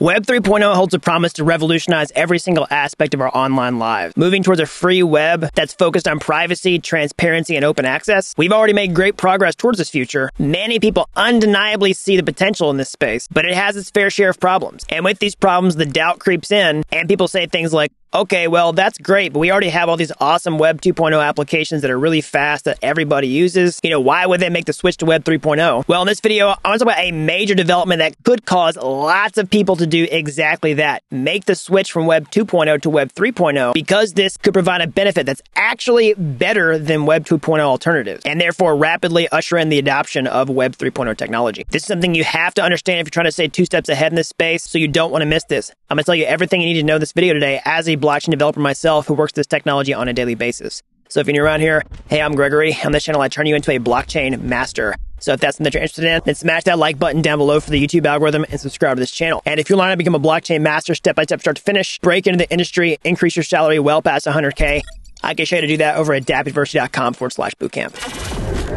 Web 3.0 holds a promise to revolutionize every single aspect of our online lives, moving towards a free web that's focused on privacy, transparency, and open access. We've already made great progress towards this future. Many people undeniably see the potential in this space, but it has its fair share of problems. And with these problems, the doubt creeps in, and people say things like, okay, well, that's great, but we already have all these awesome Web 2.0 applications that are really fast that everybody uses. You know, why would they make the switch to Web 3.0? Well, in this video, I want to talk about a major development that could cause lots of people to do exactly that. Make the switch from Web 2.0 to Web 3.0, because this could provide a benefit that's actually better than Web 2.0 alternatives, and therefore rapidly usher in the adoption of Web 3.0 technology. This is something you have to understand if you're trying to stay two steps ahead in this space, so you don't want to miss this. I'm going to tell you everything you need to know in this video today as a blockchain developer myself who works this technology on a daily basis. So if you're new around here, hey, I'm Gregory. On this channel, I turn you into a blockchain master. So if that's something that you're interested in, then smash that like button down below for the YouTube algorithm and subscribe to this channel. And if you want to become a blockchain master step-by-step, start to finish, break into the industry, increase your salary well past 100K, I can show you to do that over at dappuniversity.com/bootcamp.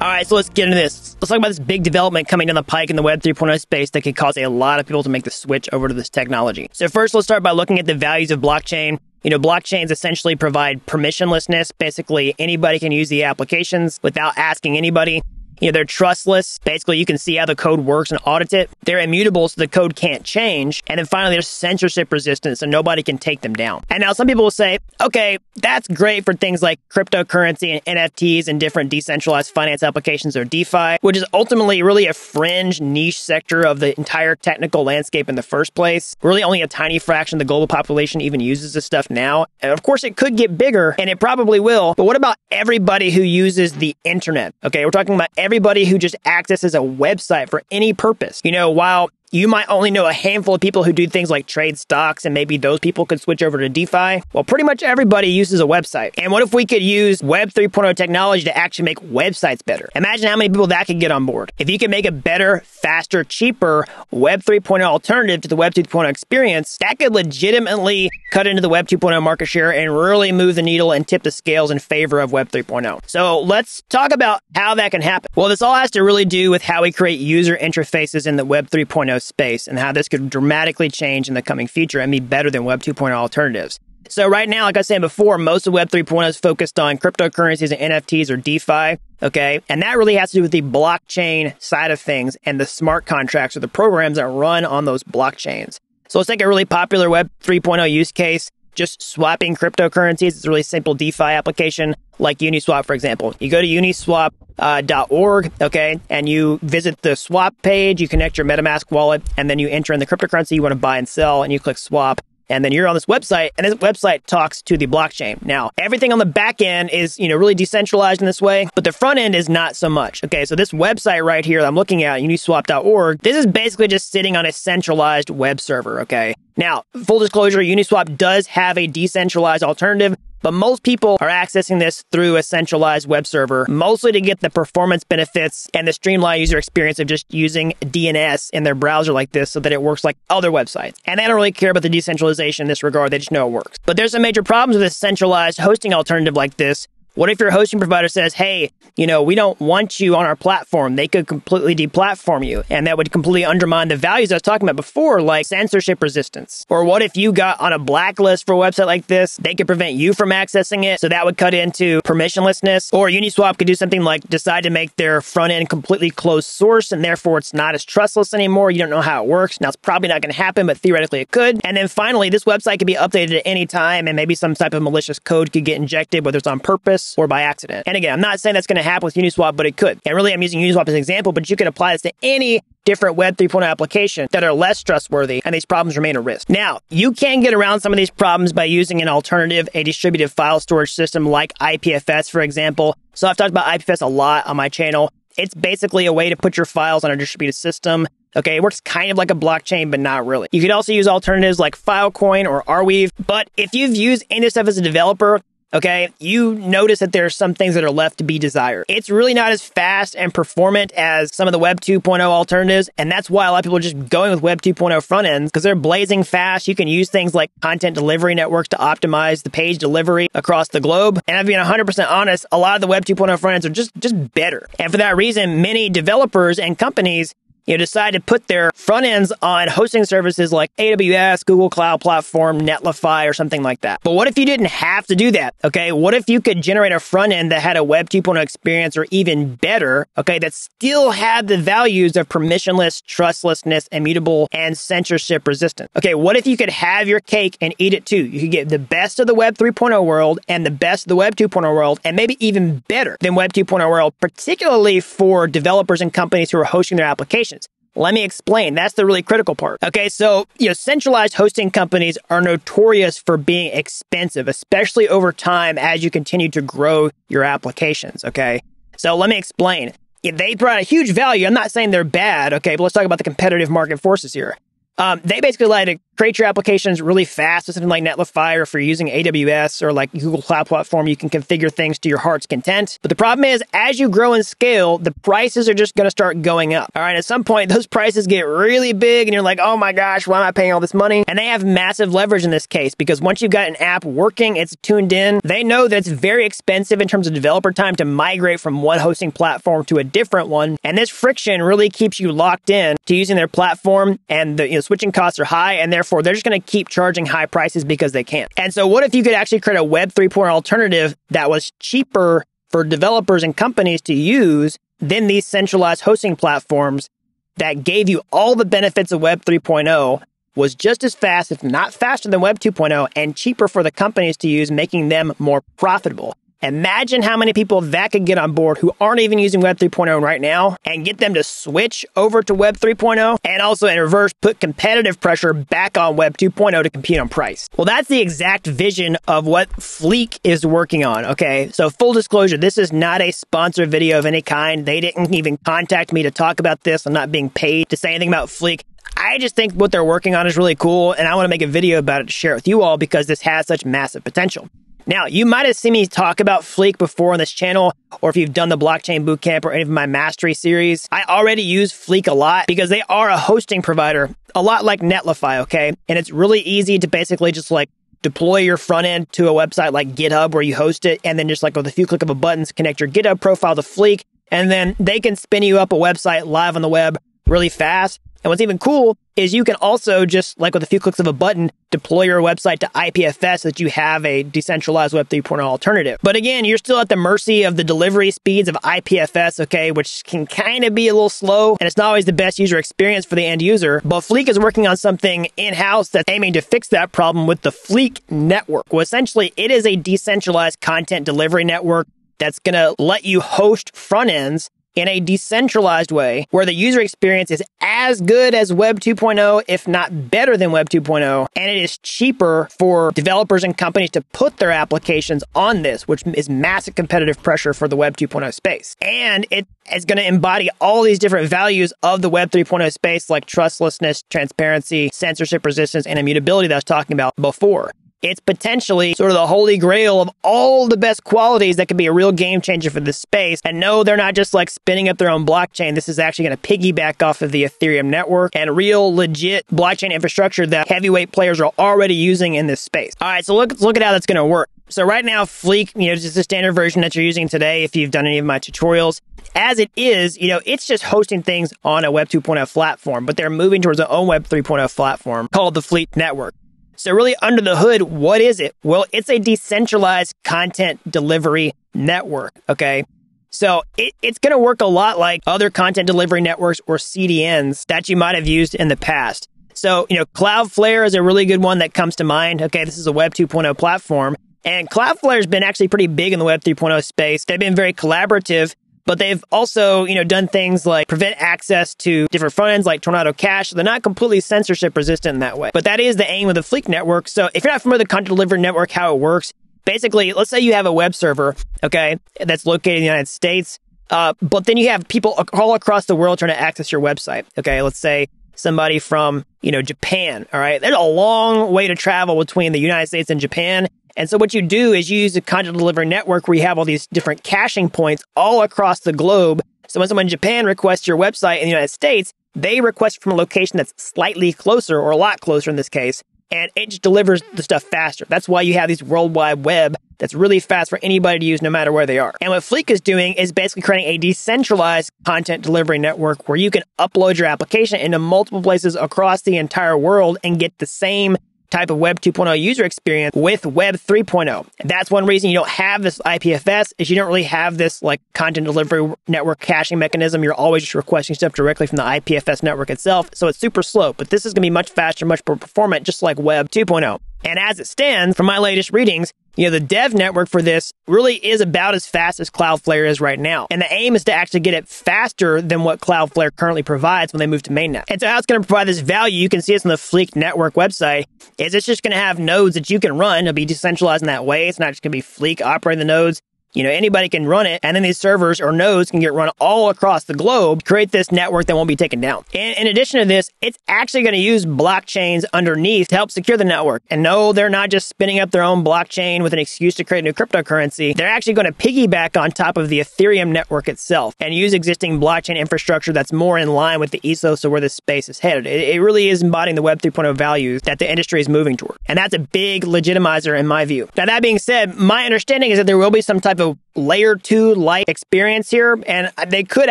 All right, so let's get into this. Let's talk about this big development coming down the pike in the Web 3.0 space that could cause a lot of people to make the switch over to this technology. So first, let's start by looking at the values of blockchain. You know, blockchains essentially provide permissionlessness. Basically, anybody can use the applications without asking anybody. You know, they're trustless. Basically, you can see how the code works and audit it. They're immutable, so the code can't change. And then finally, they're censorship resistant, so nobody can take them down. And now some people will say, okay, that's great for things like cryptocurrency and NFTs and different decentralized finance applications or DeFi, which is ultimately really a fringe niche sector of the entire technical landscape in the first place. Really only a tiny fraction of the global population even uses this stuff now. And of course, it could get bigger, and it probably will. But what about everybody who uses the internet? Okay, we're talking about everybody who just accesses a website for any purpose. You know, while you might only know a handful of people who do things like trade stocks, and maybe those people could switch over to DeFi, well, pretty much everybody uses a website. And what if we could use Web 3.0 technology to actually make websites better? Imagine how many people that could get on board. If you can make a better, faster, cheaper Web 3.0 alternative to the Web 2.0 experience, that could legitimately cut into the Web 2.0 market share and really move the needle and tip the scales in favor of Web 3.0. So let's talk about how that can happen. Well, this all has to really do with how we create user interfaces in the Web 3.0 space and how this could dramatically change in the coming future and be better than Web 2.0 alternatives. So right now, like I was saying before, most of Web 3.0 is focused on cryptocurrencies and NFTs or DeFi, okay? And that really has to do with the blockchain side of things and the smart contracts or the programs that run on those blockchains. So let's take a really popular Web 3.0 use case, just swapping cryptocurrencies. It's a really simple DeFi application like Uniswap, for example. You go to uniswap.org, okay, and you visit the swap page, you connect your MetaMask wallet, and then you enter in the cryptocurrency you want to buy and sell, and you click swap. And then you're on this website, and this website talks to the blockchain. Now, everything on the back end is, you know, really decentralized in this way, but the front end is not so much. Okay, so this website right here that I'm looking at, uniswap.org, this is basically just sitting on a centralized web server, okay? Now, full disclosure, Uniswap does have a decentralized alternative, but most people are accessing this through a centralized web server, mostly to get the performance benefits and the streamlined user experience of just using DNS in their browser like this so that it works like other websites. And they don't really care about the decentralization in this regard. They just know it works. But there's some major problems with a centralized hosting alternative like this. What if your hosting provider says, hey, you know, we don't want you on our platform? They could completely deplatform you, and that would completely undermine the values I was talking about before, like censorship resistance. Or what if you got on a blacklist for a website like this? They could prevent you from accessing it, so that would cut into permissionlessness. Or Uniswap could do something like decide to make their front end completely closed source, and therefore it's not as trustless anymore. You don't know how it works. Now, it's probably not going to happen, but theoretically it could. And then finally, this website could be updated at any time, and maybe some type of malicious code could get injected, whether it's on purpose or by accident. And again, I'm not saying that's going to happen with Uniswap, but it could. And really, I'm using Uniswap as an example, but you can apply this to any different Web 3.0 applications that are less trustworthy, and these problems remain a risk. Now, you can get around some of these problems by using an alternative, a distributed file storage system like IPFS, for example. So I've talked about IPFS a lot on my channel. It's basically a way to put your files on a distributed system. Okay, it works kind of like a blockchain, but not really. You could also use alternatives like Filecoin or Arweave, but if you've used any of this stuff as a developer, okay, you notice that there are some things that are left to be desired. It's really not as fast and performant as some of the Web 2.0 alternatives, and that's why a lot of people are just going with Web 2.0 front ends, because they're blazing fast. You can use things like content delivery networks to optimize the page delivery across the globe. And if being 100% honest, a lot of the Web 2.0 front ends are just better. And for that reason, many developers and companies decide to put their front ends on hosting services like AWS, Google Cloud Platform, Netlify, or something like that. But what if you didn't have to do that? Okay, what if you could generate a front end that had a Web 2.0 experience, or even better, okay, that still had the values of permissionless, trustlessness, immutable, and censorship resistant? Okay, what if you could have your cake and eat it too? You could get the best of the Web 3.0 world and the best of the Web 2.0 world, and maybe even better than Web 2.0 world, particularly for developers and companies who are hosting their applications. Let me explain. That's the really critical part. Okay, so centralized hosting companies are notorious for being expensive, especially over time as you continue to grow your applications. Okay, so let me explain. They provide a huge value. I'm not saying they're bad. Okay, but let's talk about the competitive market forces here. They basically allow you to create your applications really fast with something like Netlify, or if you're using AWS or like Google Cloud Platform, you can configure things to your heart's content. But the problem is, as you grow and scale, the prices are just going to start going up. All right, at some point, those prices get really big and you're like, oh my gosh, why am I paying all this money? And they have massive leverage in this case, because once you've got an app working, it's tuned in, they know that it's very expensive in terms of developer time to migrate from one hosting platform to a different one. And this friction really keeps you locked in to using their platform, and the switching costs are high, and therefore they're just going to keep charging high prices because they can. And so what if you could actually create a Web 3.0 alternative that was cheaper for developers and companies to use than these centralized hosting platforms, that gave you all the benefits of Web 3.0, was just as fast, if not faster than Web 2.0, and cheaper for the companies to use, making them more profitable? Imagine how many people that could get on board who aren't even using Web 3.0 right now, and get them to switch over to Web 3.0, and also in reverse put competitive pressure back on Web 2.0 to compete on price. Well, that's the exact vision of what Fleek is working on. Okay, so full disclosure, this is not a sponsored video of any kind. They didn't even contact me to talk about this. I'm not being paid to say anything about Fleek. I just think what they're working on is really cool, and I want to make a video about it to share it with you all, because this has such massive potential. Now, you might have seen me talk about Fleek before on this channel, or if you've done the Blockchain Bootcamp or any of my mastery series. I already use Fleek a lot because they are a hosting provider, a lot like Netlify, okay? And it's really easy to basically just like deploy your front end to a website like GitHub where you host it, and then just like with a few clicks of a button, connect your GitHub profile to Fleek, and then they can spin you up a website live on the web really fast. And what's even cool is you can also just, like with a few clicks of a button, deploy your website to IPFS so that you have a decentralized Web 3.0 alternative. But again, you're still at the mercy of the delivery speeds of IPFS, okay, which can kind of be a little slow, and it's not always the best user experience for the end user. But Fleek is working on something in-house that's aiming to fix that problem with the Fleek Network. Well, essentially, it is a decentralized content delivery network that's going to let you host front ends in a decentralized way where the user experience is as good as Web 2.0, if not better than Web 2.0, and it is cheaper for developers and companies to put their applications on this, which is massive competitive pressure for the Web 2.0 space. And it is going to embody all these different values of the Web 3.0 space, like trustlessness, transparency, censorship resistance, and immutability that I was talking about before. It's potentially sort of the holy grail of all the best qualities that could be a real game changer for this space. And no, they're not just like spinning up their own blockchain. This is actually going to piggyback off of the Ethereum network and real legit blockchain infrastructure that heavyweight players are already using in this space. All right, so let's look at how that's going to work. So right now, Fleek, just the standard version that you're using today, if you've done any of my tutorials. As it is, it's just hosting things on a Web 2.0 platform, but they're moving towards their own Web 3.0 platform called the Fleek Network. So really, under the hood, what is it? Well, it's a decentralized content delivery network, okay? So it's going to work a lot like other content delivery networks or CDNs that you might have used in the past. So, Cloudflare is a really good one that comes to mind. Okay, this is a Web 2.0 platform. And Cloudflare has been actually pretty big in the Web 3.0 space. They've been very collaborative, but they've also, done things like prevent access to different front ends like Tornado Cash. They're not completely censorship resistant in that way. But that is the aim of the Fleek Network. So if you're not familiar with the content delivery network, how it works, basically, let's say you have a web server, okay, that's located in the United States, but then you have people all across the world trying to access your website. Okay, let's say somebody from, Japan, all right? There's a long way to travel between the United States and Japan. And so what you do is you use a content delivery network where you have all these different caching points all across the globe. So when someone in Japan requests your website in the United States, they request from a location that's slightly closer, or a lot closer in this case, and it just delivers the stuff faster. That's why you have these World Wide Web that's really fast for anybody to use no matter where they are. And what Fleek is doing is basically creating a decentralized content delivery network where you can upload your application into multiple places across the entire world and get the same type of Web 2.0 user experience with Web 3.0. That's one reason you don't have this IPFS is you don't really have this like content delivery network caching mechanism. You're always just requesting stuff directly from the IPFS network itself. So it's super slow, but this is going to be much faster, much more performant, just like Web 2.0. And as it stands, from my latest readings, you know, the dev network for this really is about as fast as Cloudflare is right now. And the aim is to actually get it faster than what Cloudflare currently provides when they move to mainnet. And so how it's going to provide this value, you can see this on the Fleek Network website, is it's just going to have nodes that you can run. It'll be decentralized in that way. It's not just going to be Fleek operating the nodes. You know, anybody can run it, and then these servers or nodes can get run all across the globe to create this network that won't be taken down. And in addition to this, it's actually going to use blockchains underneath to help secure the network. And no, they're not just spinning up their own blockchain with an excuse to create a new cryptocurrency. They're actually going to piggyback on top of the Ethereum network itself and use existing blockchain infrastructure that's more in line with the ethos of where this space is headed. It really is embodying the Web 3.0 values that the industry is moving toward. And that's a big legitimizer in my view. Now, that being said, my understanding is that there will be some type of layer 2 like experience here, and they could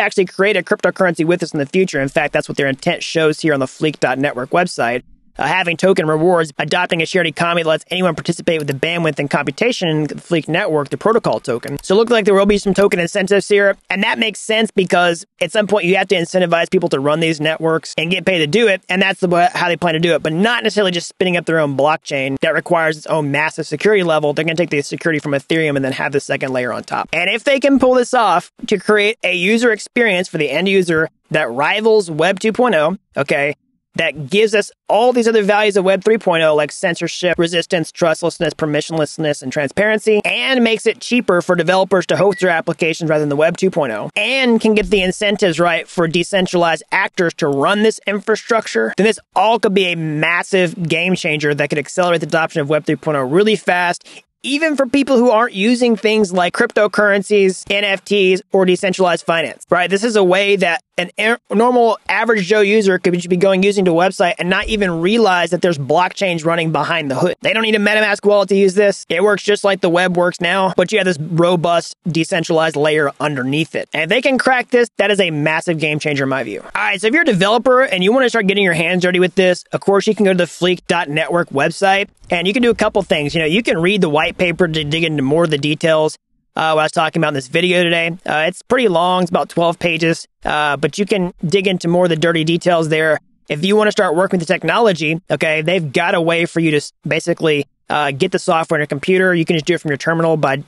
actually create a cryptocurrency with us in the future. In fact, that's what their intent shows here on the Fleek.network website. Having token rewards, adopting a shared economy that lets anyone participate with the bandwidth and computation in the Fleek Network, the protocol token. So it looks like there will be some token incentives here. And that makes sense because at some point you have to incentivize people to run these networks and get paid to do it. And that's how they plan to do it, but not necessarily just spinning up their own blockchain that requires its own massive security level. They're going to take the security from Ethereum and then have the second layer on top. And if they can pull this off to create a user experience for the end user that rivals Web 2.0, okay, that gives us all these other values of Web 3.0 like censorship, resistance, trustlessness, permissionlessness, and transparency, and makes it cheaper for developers to host their applications rather than the Web 2.0, and can get the incentives right for decentralized actors to run this infrastructure, then this all could be a massive game changer that could accelerate the adoption of Web 3.0 really fast, even for people who aren't using things like cryptocurrencies, NFTs, or decentralized finance, right? This is a way that an normal average Joe user could be going using to a website and not even realize that there's blockchains running behind the hood. They don't need a MetaMask wallet to use this. It works just like the web works now, but you have this robust, decentralized layer underneath it. And if they can crack this, that is a massive game changer in my view. All right, so if you're a developer and you want to start getting your hands dirty with this, of course, you can go to the Fleek.network website and you can do a couple things. You know, you can read the white paper to dig into more of the details. What I was talking about in this video today. It's pretty long. It's about 12 pages, but you can dig into more of the dirty details there. If you want to start working with the technology, okay, they've got a way for you to basically get the software on your computer. You can just do it from your terminal by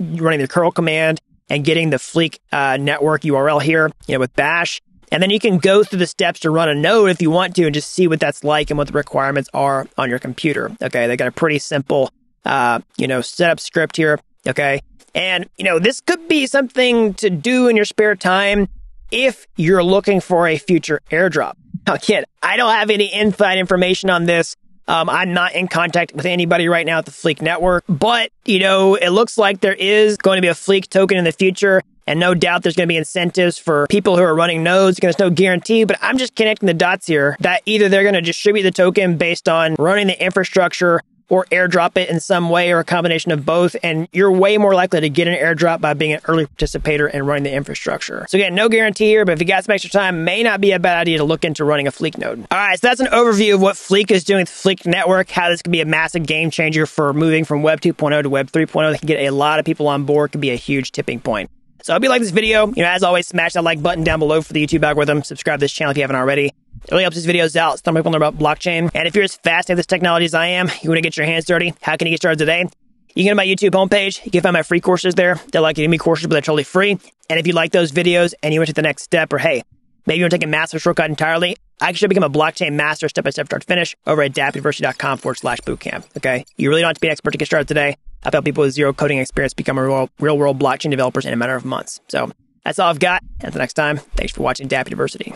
running the curl command and getting the Fleek network URL here, you know, with bash. And then you can go through the steps to run a node if you want to and just see what that's like and what the requirements are on your computer. Okay, they got a pretty simple, you know, setup script here. Okay. And, you know, this could be something to do in your spare time if you're looking for a future airdrop. Now, again, I don't have any inside information on this. I'm not in contact with anybody right now at the Fleek Network, but, you know, it looks like there is going to be a Fleek token in the future. And no doubt there's going to be incentives for people who are running nodes. There's no guarantee, but I'm just connecting the dots here that either they're going to distribute the token based on running the infrastructure or airdrop it in some way or a combination of both. And you're way more likely to get an airdrop by being an early participator and running the infrastructure. So again, no guarantee here, but if you got some extra time, may not be a bad idea to look into running a Fleek node. All right, so that's an overview of what Fleek is doing with Fleek Network, how this could be a massive game changer for moving from Web 2.0 to Web 3.0. They can get a lot of people on board, could be a huge tipping point. So I hope you like this video. You know, as always, smash that like button down below for the YouTube algorithm. Subscribe to this channel if you haven't already. It really helps these videos out. It's time people know about blockchain. And if you're as fascinated with this technology as I am, you want to get your hands dirty, how can you get started today? You can go to my YouTube homepage. You can find my free courses there. They're like Udemy courses, but they're totally free. And if you like those videos and you want to take the next step, or hey, maybe you want to take a master shortcut entirely, I actually become a blockchain master step-by-step start to finish over at dappuniversity.com/bootcamp. Okay? You really don't have to be an expert to get started today. I've helped people with zero coding experience become real-world blockchain developers in a matter of months. So that's all I've got. Until next time, thanks for watching Dapp University.